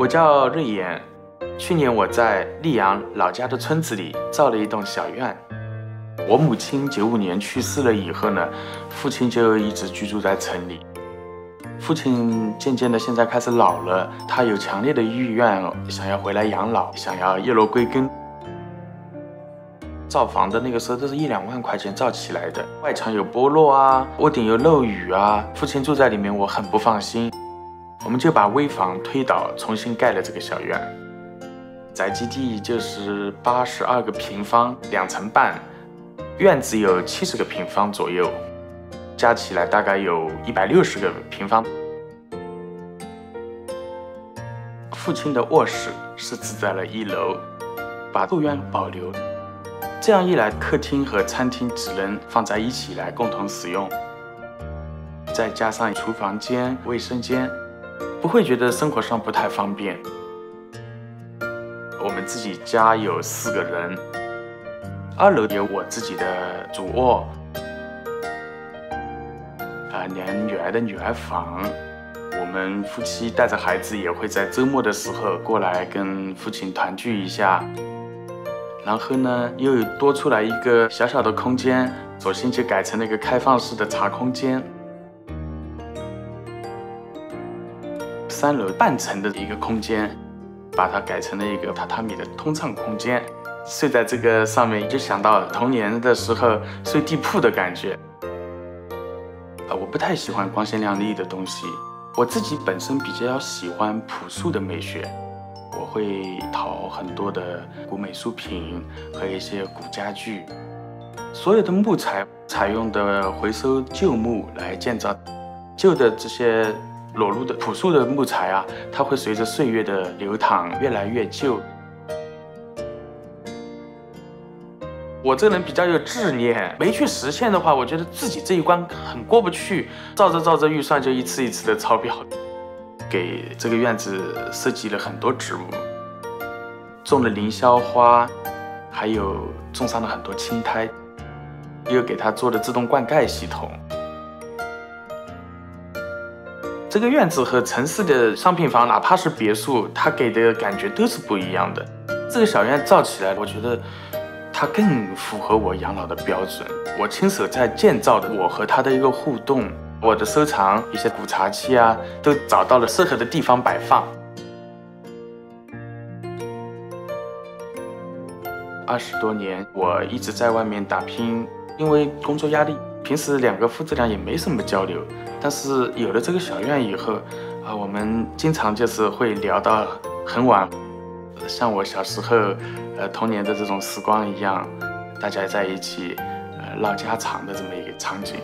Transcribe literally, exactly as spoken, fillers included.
我叫瑞妍。去年我在溧阳老家的村子里造了一栋小院。我母亲九五年去世了以后呢，父亲就一直居住在城里。父亲渐渐的现在开始老了，他有强烈的意愿想要回来养老，想要叶落归根。造房子那个时候都是一两万块钱造起来的，外墙有剥落啊，屋顶有漏雨啊，父亲住在里面我很不放心。 我们就把危房推倒，重新盖了这个小院。宅基地就是八十二个平方，两层半，院子有七十个平方左右，加起来大概有一百六十个平方。父亲的卧室是置在了一楼，把后院保留。这样一来，客厅和餐厅只能放在一起来共同使用，再加上厨房间、卫生间。 不会觉得生活上不太方便。我们自己家有四个人，二楼有我自己的主卧，啊、呃，连女儿的女儿房。我们夫妻带着孩子也会在周末的时候过来跟父亲团聚一下。然后呢，又有多出来一个小小的空间，索性就改成了一个开放式的茶空间。 三楼半层的一个空间，把它改成了一个榻榻米的通畅空间。睡在这个上面，就想到童年的时候睡地铺的感觉。啊，我不太喜欢光鲜亮丽的东西，我自己本身比较喜欢朴素的美学。我会淘很多的古美术品和一些古家具。所有的木材采用的回收旧木来建造，旧的这些。 裸露的朴素的木材啊，它会随着岁月的流淌越来越旧。我这人比较有执念，没去实现的话，我觉得自己这一关很过不去。照着照着预算就一次一次的超标，给这个院子设计了很多植物，种了凌霄花，还有种上了很多青苔，又给它做了自动灌溉系统。 这个院子和城市的商品房，哪怕是别墅，它给的感觉都是不一样的。这个小院造起来，我觉得它更符合我养老的标准。我亲手在建造的，我和它的一个互动，我的收藏一些古茶器啊，都找到了适合的地方摆放。二十多年，我一直在外面打拼，因为工作压力。 平时两个父子俩也没什么交流，但是有了这个小院以后，啊，我们经常就是会聊到很晚，像我小时候，呃，童年的这种时光一样，大家在一起，呃，唠家常的这么一个场景。